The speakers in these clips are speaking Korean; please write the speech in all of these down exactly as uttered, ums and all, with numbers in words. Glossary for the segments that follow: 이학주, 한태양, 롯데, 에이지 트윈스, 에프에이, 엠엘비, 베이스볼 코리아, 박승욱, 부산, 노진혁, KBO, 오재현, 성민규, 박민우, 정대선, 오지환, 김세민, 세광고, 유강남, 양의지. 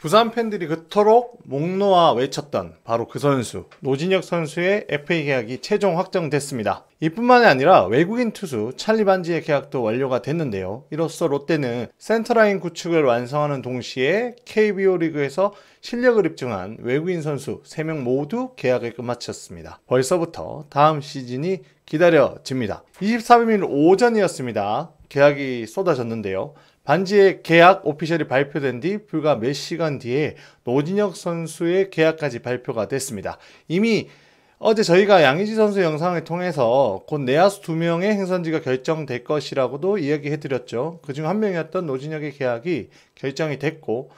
부산 팬들이 그토록 목놓아 외쳤던 바로 그 선수, 노진혁 선수의 에프에이 계약이 최종 확정됐습니다. 이뿐만이 아니라 외국인 투수 찰리 반지의 계약도 완료가 됐는데요. 이로써 롯데는 센터라인 구축을 완성하는 동시에 케이비오 리그에서 실력을 입증한 외국인 선수 세 명 모두 계약을 끝마쳤습니다. 벌써부터 다음 시즌이 기다려집니다. 이십삼 일 오전이었습니다. 계약이 쏟아졌는데요. 반지의 계약 오피셜이 발표된 뒤 불과 몇 시간 뒤에 노진혁 선수의 계약까지 발표가 됐습니다. 이미 어제 저희가 양의지 선수 영상을 통해서 곧 내야수 두 명의 행선지가 결정될 것이라고도 이야기해드렸죠. 그중 한 명이었던 노진혁의 계약이 결정이 됐고,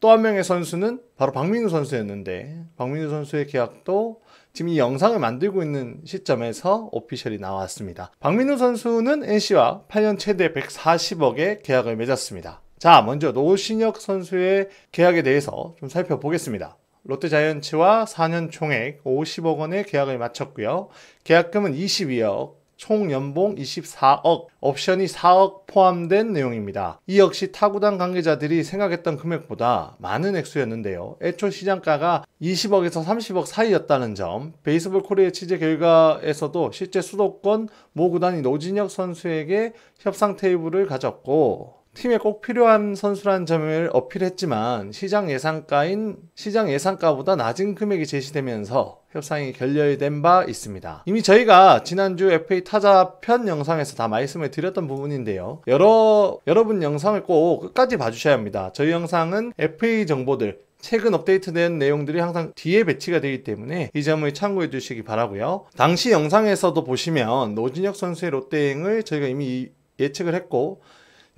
또 한 명의 선수는 바로 박민우 선수였는데, 박민우 선수의 계약도 지금 이 영상을 만들고 있는 시점에서 오피셜이 나왔습니다. 박민우 선수는 엔씨와 팔 년 최대 백사십억의 계약을 맺었습니다. 자, 먼저 노진혁 선수의 계약에 대해서 좀 살펴보겠습니다. 롯데자이언츠와 사 년 총액 오십억 원의 계약을 마쳤고요. 계약금은 이십이억, 총 연봉 이십사억, 옵션이 사억 포함된 내용입니다. 이 역시 타구단 관계자들이 생각했던 금액보다 많은 액수였는데요. 애초 시장가가 이십억에서 삼십억 사이였다는 점, 베이스볼 코리아 취재 결과에서도 실제 수도권 모 구단이 노진혁 선수에게 협상 테이블을 가졌고 팀에 꼭 필요한 선수라는 점을 어필했지만 시장 예상가인 시장 예상가보다 낮은 금액이 제시되면서 협상이 결렬된 바 있습니다. 이미 저희가 지난주 에프에이 타자 편 영상에서 다 말씀을 드렸던 부분인데요. 여러, 여러분 영상을 꼭 끝까지 봐주셔야 합니다. 저희 영상은 에프에이 정보들, 최근 업데이트된 내용들이 항상 뒤에 배치가 되기 때문에 이 점을 참고해 주시기 바라고요. 당시 영상에서도 보시면 노진혁 선수의 롯데행을 저희가 이미 예측을 했고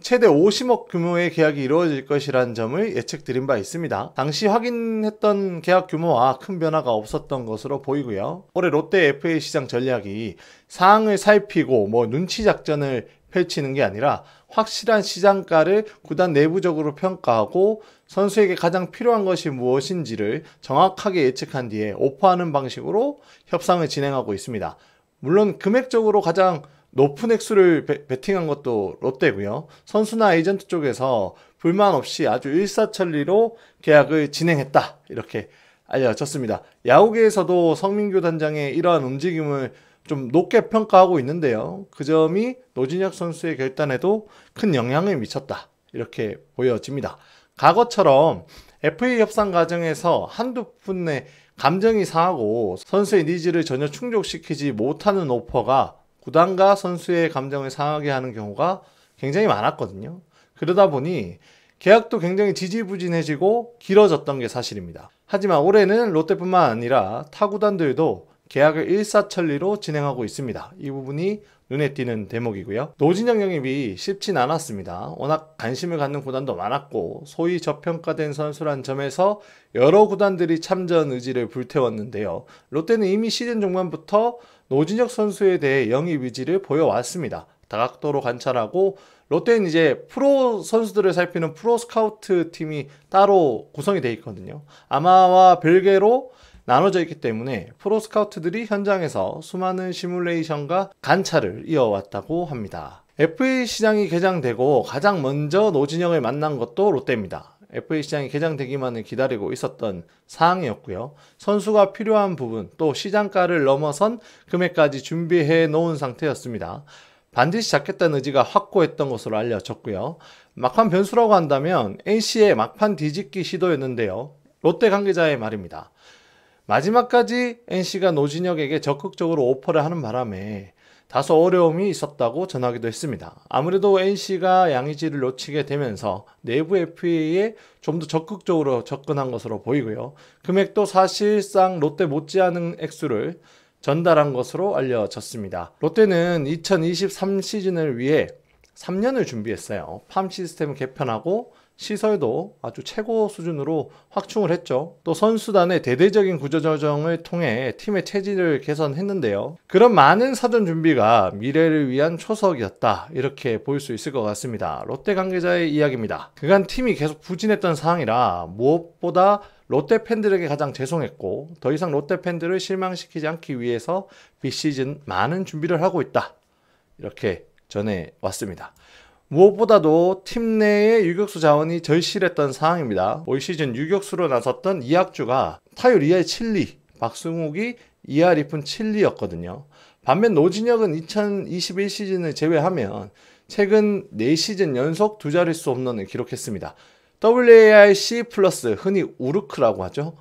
최대 오십억 규모의 계약이 이루어질 것이라는 점을 예측드린 바 있습니다. 당시 확인했던 계약 규모와 큰 변화가 없었던 것으로 보이고요. 올해 롯데 에프에이 시장 전략이 사항을 살피고 뭐 눈치 작전을 펼치는 게 아니라 확실한 시장가를 구단 내부적으로 평가하고 선수에게 가장 필요한 것이 무엇인지를 정확하게 예측한 뒤에 오퍼하는 방식으로 협상을 진행하고 있습니다. 물론 금액적으로 가장 높은 액수를 배, 베팅한 것도 롯데고요. 선수나 에이전트 쪽에서 불만 없이 아주 일사천리로 계약을 진행했다, 이렇게 알려졌습니다. 야구계에서도 성민규 단장의 이러한 움직임을 좀 높게 평가하고 있는데요. 그 점이 노진혁 선수의 결단에도 큰 영향을 미쳤다, 이렇게 보여집니다. 과거처럼 에프에이 협상 과정에서 한두 분의 감정이 상하고 선수의 니즈를 전혀 충족시키지 못하는 오퍼가 구단과 선수의 감정을 상하게 하는 경우가 굉장히 많았거든요. 그러다 보니 계약도 굉장히 지지부진해지고 길어졌던 게 사실입니다. 하지만 올해는 롯데뿐만 아니라 타구단들도 계약을 일사천리로 진행하고 있습니다. 이 부분이 눈에 띄는 대목이고요. 노진혁 영입이 쉽진 않았습니다. 워낙 관심을 갖는 구단도 많았고 소위 저평가된 선수란 점에서 여러 구단들이 참전 의지를 불태웠는데요. 롯데는 이미 시즌 중반부터 노진혁 선수에 대해 영입 의지를 보여왔습니다. 다각도로 관찰하고 롯데는 이제 프로 선수들을 살피는 프로 스카우트 팀이 따로 구성이 되어 있거든요. 아마와 별개로 나눠져 있기 때문에 프로 스카우트들이 현장에서 수많은 시뮬레이션과 관찰을 이어왔다고 합니다. 에프에이 시장이 개장되고 가장 먼저 노진혁을 만난 것도 롯데입니다. 에프에이 시장이 개장되기만을 기다리고 있었던 사항이었고요. 선수가 필요한 부분, 또 시장가를 넘어선 금액까지 준비해 놓은 상태였습니다. 반드시 잡겠다는 의지가 확고했던 것으로 알려졌고요. 막판 변수라고 한다면 엔씨의 막판 뒤집기 시도였는데요. 롯데 관계자의 말입니다. 마지막까지 엔씨가 노진혁에게 적극적으로 오퍼를 하는 바람에 다소 어려움이 있었다고 전하기도 했습니다. 아무래도 엔씨가 양의지를 놓치게 되면서 내부 에프에이에 좀 더 적극적으로 접근한 것으로 보이고요. 금액도 사실상 롯데 못지않은 액수를 전달한 것으로 알려졌습니다. 롯데는 이천이십삼 시즌을 위해 삼 년을 준비했어요. 팜 시스템을 개편하고 시설도 아주 최고 수준으로 확충을 했죠. 또 선수단의 대대적인 구조조정을 통해 팀의 체질을 개선했는데요. 그런 많은 사전 준비가 미래를 위한 초석이었다, 이렇게 볼 수 있을 것 같습니다. 롯데 관계자의 이야기입니다. 그간 팀이 계속 부진했던 상황이라 무엇보다 롯데 팬들에게 가장 죄송했고 더 이상 롯데 팬들을 실망시키지 않기 위해서 비 시즌 많은 준비를 하고 있다, 이렇게 전해왔습니다. 무엇보다도 팀 내의 유격수 자원이 절실했던 상황입니다. 올 시즌 유격수로 나섰던 이학주가 타율 이 할 칠 리, 박승욱이 이 할 이 푼 칠 리였거든요. 반면 노진혁은 이천이십일 시즌을 제외하면 최근 네 시즌 연속 두 자릿수 홈런을 기록했습니다. 더블유 에이 알 씨 플러스, 흔히 우르크라고 하죠.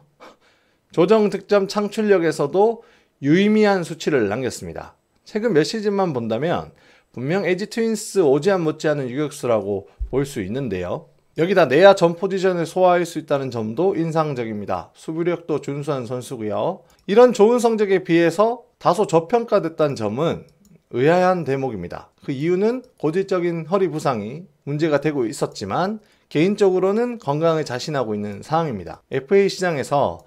조정 득점 창출력에서도 유의미한 수치를 남겼습니다. 최근 몇 시즌만 본다면 분명 에이지 트윈스 오지환 못지않은 유격수라고 볼 수 있는데요. 여기다 내야 전 포지션을 소화할 수 있다는 점도 인상적입니다. 수비력도 준수한 선수고요. 이런 좋은 성적에 비해서 다소 저평가됐다는 점은 의아한 대목입니다. 그 이유는 고질적인 허리 부상이 문제가 되고 있었지만 개인적으로는 건강을 자신하고 있는 상황입니다. 에프 에이 시장에서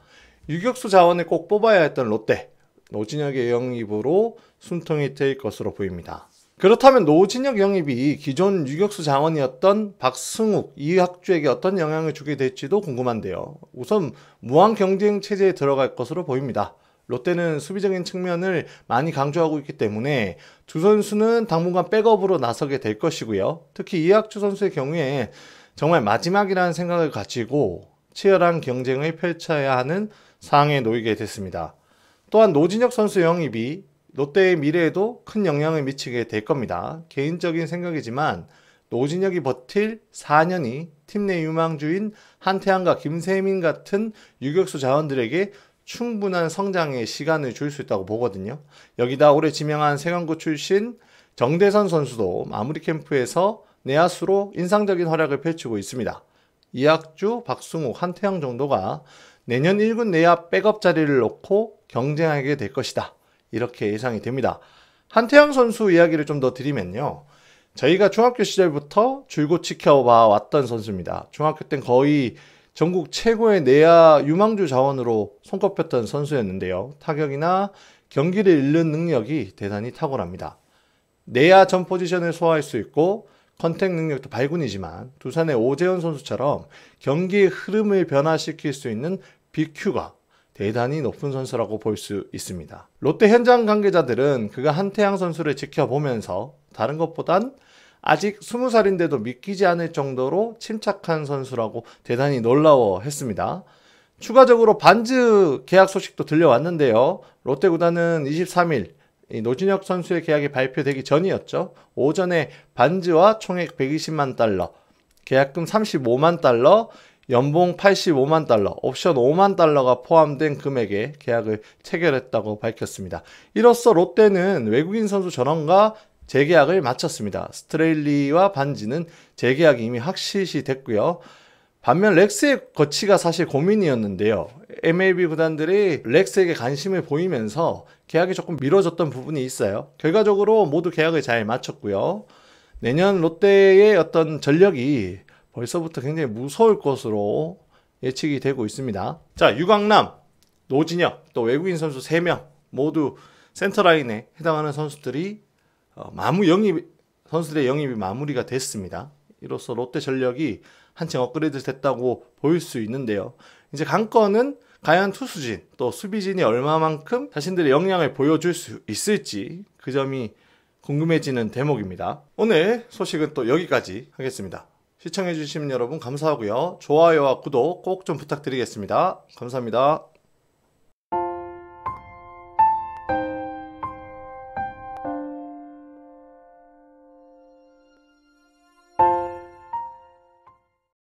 유격수 자원을 꼭 뽑아야 했던 롯데, 노진혁의 영입으로 숨통이 트일 것으로 보입니다. 그렇다면 노진혁 영입이 기존 유격수 장원이었던 박승욱, 이학주에게 어떤 영향을 주게 될지도 궁금한데요. 우선 무한 경쟁 체제에 들어갈 것으로 보입니다. 롯데는 수비적인 측면을 많이 강조하고 있기 때문에 두 선수는 당분간 백업으로 나서게 될 것이고요. 특히 이학주 선수의 경우에 정말 마지막이라는 생각을 가지고 치열한 경쟁을 펼쳐야 하는 상황에 놓이게 됐습니다. 또한 노진혁 선수 영입이 롯데의 미래에도 큰 영향을 미치게 될 겁니다. 개인적인 생각이지만 노진혁이 버틸 사 년이 팀 내 유망주인 한태양과 김세민 같은 유격수 자원들에게 충분한 성장의 시간을 줄 수 있다고 보거든요. 여기다 올해 지명한 세광고 출신 정대선 선수도 마무리 캠프에서 내야수로 인상적인 활약을 펼치고 있습니다. 이학주, 박승욱, 한태양 정도가 내년 일 군 내야 백업 자리를 놓고 경쟁하게 될 것이다, 이렇게 예상이 됩니다. 한태양 선수 이야기를 좀 더 드리면요, 저희가 중학교 시절부터 줄곧 지켜봐 왔던 선수입니다. 중학교 땐 거의 전국 최고의 내야 유망주 자원으로 손꼽혔던 선수였는데요. 타격이나 경기를 읽는 능력이 대단히 탁월합니다. 내야 전 포지션을 소화할 수 있고 컨택 능력도 발군이지만 두산의 오재현 선수처럼 경기의 흐름을 변화시킬 수 있는 빅큐가 대단히 높은 선수라고 볼 수 있습니다. 롯데 현장 관계자들은 그가 한태양 선수를 지켜보면서 다른 것보단 아직 스무 살인데도 믿기지 않을 정도로 침착한 선수라고 대단히 놀라워했습니다. 추가적으로 반즈 계약 소식도 들려왔는데요. 롯데 구단은 이십삼 일 이 노진혁 선수의 계약이 발표되기 전이었죠. 오전에 반즈와 총액 백이십만 달러, 계약금 삼십오만 달러, 연봉 팔십오만 달러, 옵션 오만 달러가 포함된 금액의 계약을 체결했다고 밝혔습니다. 이로써 롯데는 외국인 선수 전원과 재계약을 마쳤습니다. 스트레일리와 반지는 재계약이 이미 확실시 됐고요. 반면 렉스의 거치가 사실 고민이었는데요. 엠 엘 비 구단들이 렉스에게 관심을 보이면서 계약이 조금 미뤄졌던 부분이 있어요. 결과적으로 모두 계약을 잘 마쳤고요. 내년 롯데의 어떤 전력이 벌써부터 굉장히 무서울 것으로 예측이 되고 있습니다. 자, 유강남, 노진혁, 또 외국인 선수 세 명 모두 센터라인에 해당하는 선수들이 어, 마무 영입, 선수들의 영입이 마무리가 됐습니다. 이로써 롯데 전력이 한층 업그레이드 됐다고 볼 수 있는데요. 이제 관건은 과연 투수진, 또 수비진이 얼마만큼 자신들의 역량을 보여줄 수 있을지, 그 점이 궁금해지는 대목입니다. 오늘 소식은 또 여기까지 하겠습니다. 시청해주신 여러분 감사하고요. 좋아요와 구독 꼭 좀 부탁드리겠습니다. 감사합니다.